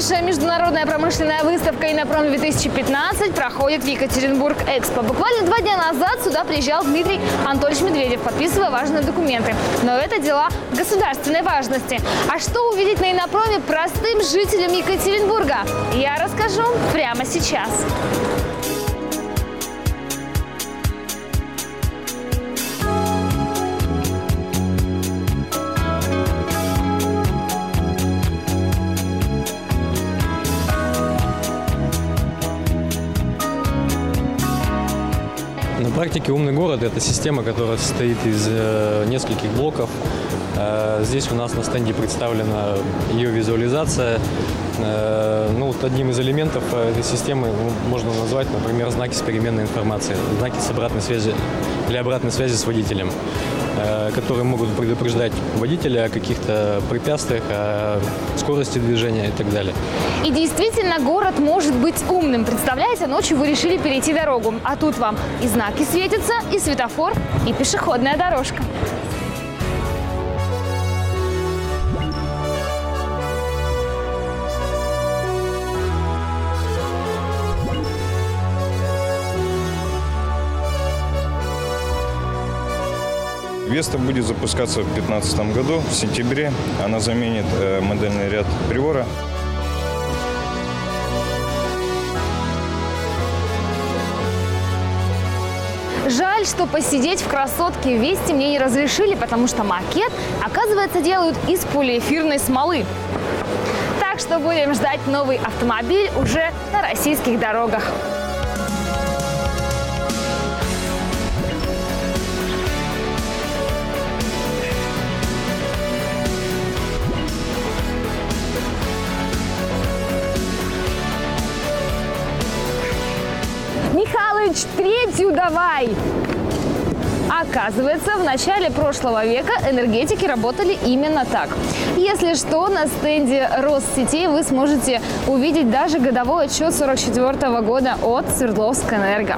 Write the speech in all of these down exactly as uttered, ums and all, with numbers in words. Крупнейшая международная промышленная выставка «Иннопром-две тысячи пятнадцать» проходит в Екатеринбург-экспо. Буквально два дня назад сюда приезжал Дмитрий Анатольевич Медведев, подписывая важные документы. Но это дела государственной важности. А что увидеть на «Иннопроме» простым жителям Екатеринбурга, я расскажу прямо сейчас. На практике «Умный город» – это система, которая состоит из э, нескольких блоков. Э, здесь у нас на стенде представлена ее визуализация. Э, ну, вот одним из элементов этой системы можно назвать, например, знаки с переменной информацией, знаки с обратной связи, для обратной связи с водителем, э, которые могут предупреждать водителя о каких-то препятствиях, о скорости движения и так далее. И действительно, город может быть умным. Представляете, ночью вы решили перейти дорогу, а тут вам и знаки светятся, и светофор, и пешеходная дорожка. Веста будет запускаться в две тысячи пятнадцатом году, в сентябре. Она заменит модельный ряд Приора. Жаль, что посидеть в красотке Весте мне не разрешили, потому что макет, оказывается, делают из полиэфирной смолы. Так что будем ждать новый автомобиль уже на российских дорогах. Михалыч, третью давай! Оказывается, в начале прошлого века энергетики работали именно так. Если что, на стенде Россетей вы сможете увидеть даже годовой отчет сорок четвёртого года от Свердловской энерго.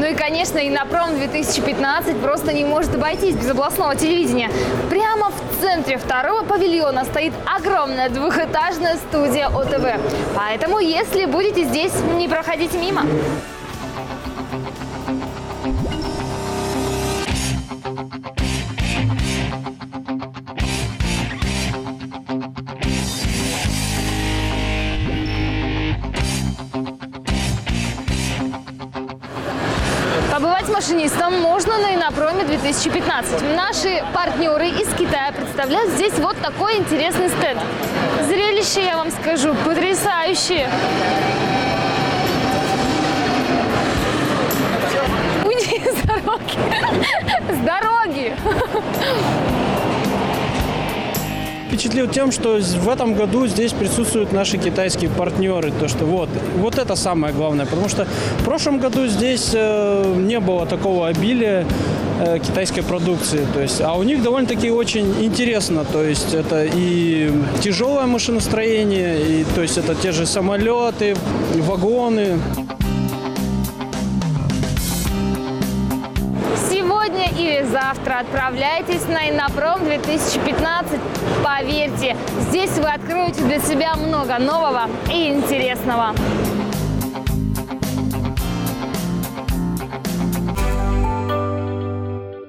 Ну и, конечно, «Иннопром-две тысячи пятнадцать» просто не может обойтись без областного телевидения. Прямо в центре второго павильона стоит огромная двухэтажная студия О Т В. Поэтому, если будете здесь, не проходите мимо. Побывать машинистом можно на «Иннопроме-две тысячи пятнадцать». Наши партнеры из Китая представляют здесь вот такой интересный стенд. Зрелище, я вам скажу, потрясающее. Уйди с дороги. С дороги. Впечатлил тем, что в этом году здесь присутствуют наши китайские партнеры. То, что вот, вот это самое главное, потому что в прошлом году здесь э, не было такого обилия э, китайской продукции. То есть, а у них довольно-таки очень интересно. То есть это и тяжелое машиностроение, и то есть это те же самолеты, вагоны. Или завтра отправляйтесь на «Иннопром-две тысячи пятнадцать». Поверьте, здесь вы откроете для себя много нового и интересного.